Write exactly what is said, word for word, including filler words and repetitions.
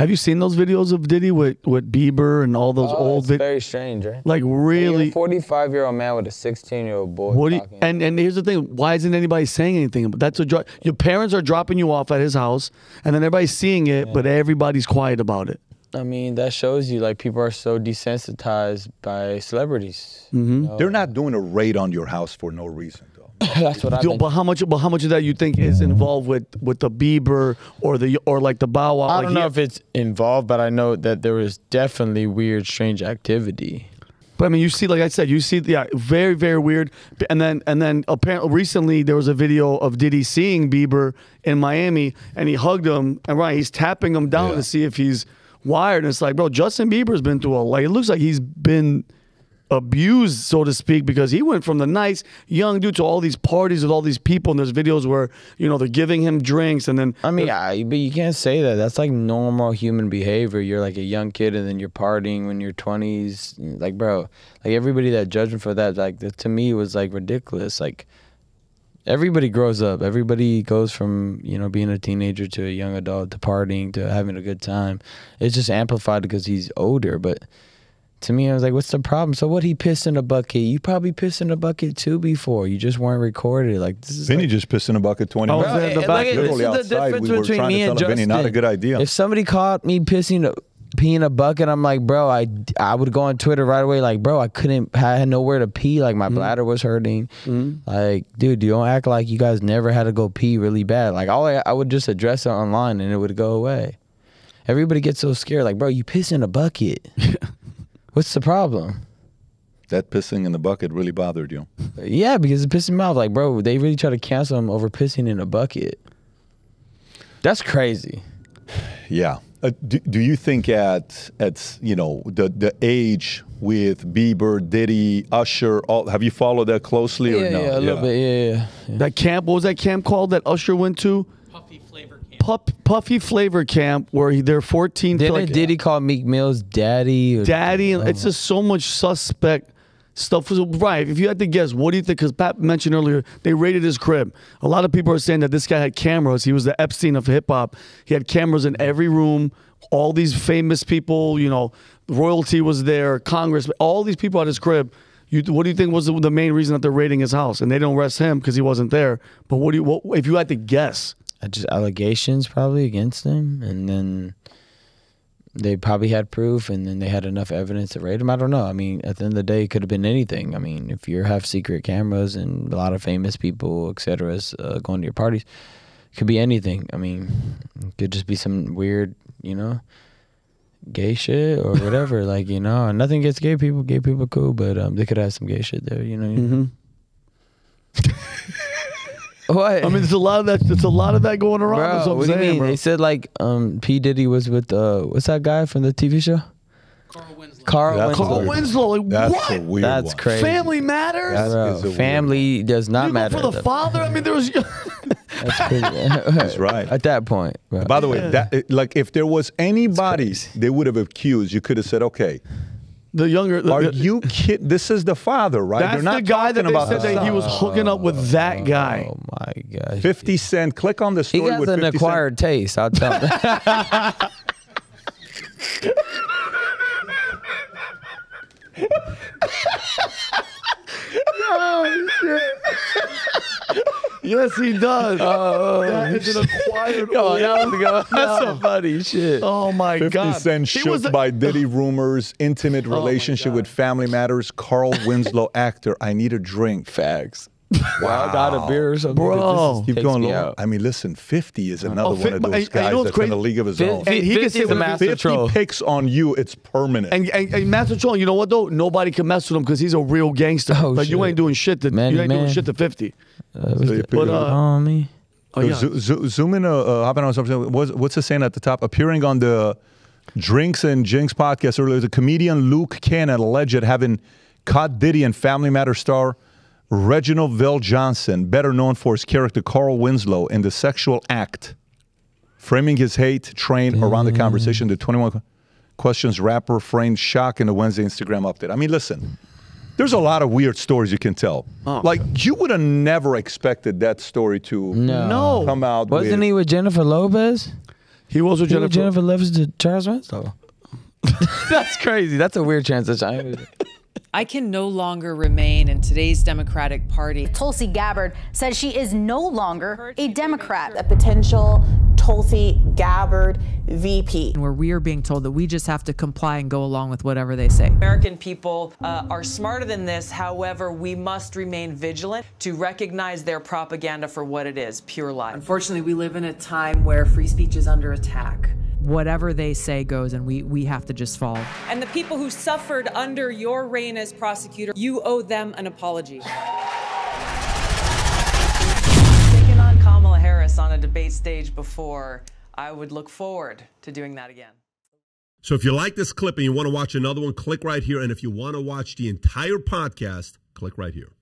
Have you seen those videos of Diddy with, with Bieber and all those oh, old videos? Very strange, right? Like, really? A forty-five-year-old man with a sixteen-year-old boy. What do you, and, and here's the thing. Why isn't anybody saying anything? That's a, your parents are dropping you off at his house, and then everybody's seeing it, yeah. but everybody's quiet about it. I mean, that shows you, like, people are so desensitized by celebrities. Mm-hmm. You know? They're not doing a raid on your house for no reason. That's what I think. But how much? But how much of that you think is involved with with the Bieber or the or like the Bow Wow? I don't know if it's involved, but I know that there is definitely weird, strange activity. But I mean, you see, like I said, you see, yeah, very, very weird. And then and then apparently recently there was a video of Diddy seeing Bieber in Miami, and he hugged him, and right, he's tapping him down yeah. to see if he's wired. And it's like, bro, Justin Bieber's been through a like. It looks like he's been abused, so to speak, because he went from the nice young dude to all these parties with all these people, and there's videos where, you know, they're giving him drinks, and then I mean, I, but you can't say that. That's like normal human behavior. You're like a young kid, and then you're partying when you're twenties. Like, bro, like everybody that judged him for that, like that, to me was like ridiculous. Like, everybody grows up. Everybody goes from, you know, being a teenager to a young adult to partying to having a good time. It's just amplified because he's older, but. To me, I was like, what's the problem? So what, he pissed in a bucket? You probably pissed in a bucket too before. You just weren't recorded. Like, this is Vinny like, just pissed in a bucket twenty minutes. Bro, the back. Like, this is the outside. difference we between me and Justin. Vinny, not a good idea. If somebody caught me pissing, peeing in a bucket, I'm like, bro, I, I would go on Twitter right away like, bro, I couldn't, I had nowhere to pee. Like, my mm-hmm. bladder was hurting. Mm-hmm. Like, dude, you don't act like you guys never had to go pee really bad. Like, all I, I would just address it online and it would go away. Everybody gets so scared. Like, bro, you piss in a bucket. What's the problem? That pissing in the bucket really bothered you. Yeah, because it pissed me off. Like, bro, they really try to cancel him over pissing in a bucket. That's crazy. Yeah. Uh, do, do you think at, at you know, the, the age with Bieber, Diddy, Usher, all, have you followed that closely yeah, or no? Yeah, a yeah. little bit, yeah, yeah, yeah. That camp, what was that camp called that Usher went to? Puffy Flavor Camp. Pup, Puffy Flavor Camp, where he, they're fourteen. Didn't like, Diddy yeah. call Meek Mill's daddy? Or daddy. Or it's just so much suspect stuff. Right. If you had to guess, what do you think? Because Pat mentioned earlier, they raided his crib. A lot of people are saying that this guy had cameras. He was the Epstein of hip-hop. He had cameras in every room. All these famous people, you know, royalty was there, Congress, all these people at his crib. You, what do you think was the, the main reason that they're raiding his house? And they don't arrest him because he wasn't there. But what do you, what, if you had to guess? Just allegations probably against him, and then they probably had proof, and then they had enough evidence to raid him. I don't know. I mean, at the end of the day, it could have been anything. I mean, if you have secret cameras and a lot of famous people, et cetera, uh, going to your parties, it could be anything. I mean, it could just be some weird, you know, gay shit or whatever. Like, you know, nothing against gay people. Gay people are cool, but um, they could have some gay shit there, you know. You know? Mm-hmm. What? I mean, there's a lot of that. There's a lot of that going around. Bro, what I'm what saying, do you mean? Bro. They said like um, P Diddy was with uh, what's that guy from the T V show? Carl Winslow. Carl That's Winslow. Carl Winslow. Like, That's what? A weird That's one. Crazy. Family Matters. That is Family one. Does not you matter. Go for the father. I mean, there was. That's, That's right. At that point. Bro. By the way, yeah. that, like if there was anybody they would have accused, you could have said, okay. The younger, the, are the, you kid? This is the father, right? That's They're not the guy that they about said that he was hooking up with that guy. Oh my gosh! Fifty Cent. Click on the story. He has with an acquired Cent. Taste. I'll tell that. Oh shit! Yes, he does. Oh, that is an acquired. Yo, that was good. That's some funny shit. Oh my god! fifty Cent shook by Diddy rumors, intimate relationship with Family Matters, Carl Winslow actor. I need a drink. Facts. Wow, I got a beer or something. Bro, keep going. Me I mean, listen, fifty is another oh, one of those guys I, I that's crazy. In a league of his own. And he can say the master troll. fifty picks on you, it's permanent. And, and, and master troll, you know what though? Nobody can mess with him because he's a real gangster. Oh, like shit. You ain't doing shit to Many you ain't man. doing shit to fifty. Uh, so you but, uh, on me. Oh, yeah. zo zo zoom in. Uh, hopping on something. What's, what's the saying at the top? Appearing on the Drinks and Jinx podcast earlier, the comedian Luke Cannon alleged having caught Diddy and Family Matter star Reginald VelJohnson, better known for his character Carl Winslow, in the sexual act, framing his hate train mm. around the conversation. The twenty-one Questions rapper framed shock in the Wednesday Instagram update. I mean, listen, there's a lot of weird stories you can tell. Oh, like, God. You would have never expected that story to no. come out. Wasn't with, he with Jennifer Lopez? He was with he Jennifer. Was Jennifer Lopez to Charles Winslow. That's crazy. That's a weird transition. I can no longer remain in today's Democratic Party. Tulsi Gabbard says she is no longer a Democrat. A potential Tulsi Gabbard V P. Where we are being told that we just have to comply and go along with whatever they say. American people uh, are smarter than this. However, we must remain vigilant to recognize their propaganda for what it is, pure lie. Unfortunately, we live in a time where free speech is under attack. Whatever they say goes, and we, we have to just follow. And the people who suffered under your reign as prosecutor, you owe them an apology. Taking on Kamala Harris on a debate stage before, I would look forward to doing that again. So if you like this clip and you want to watch another one, click right here. And if you want to watch the entire podcast, click right here.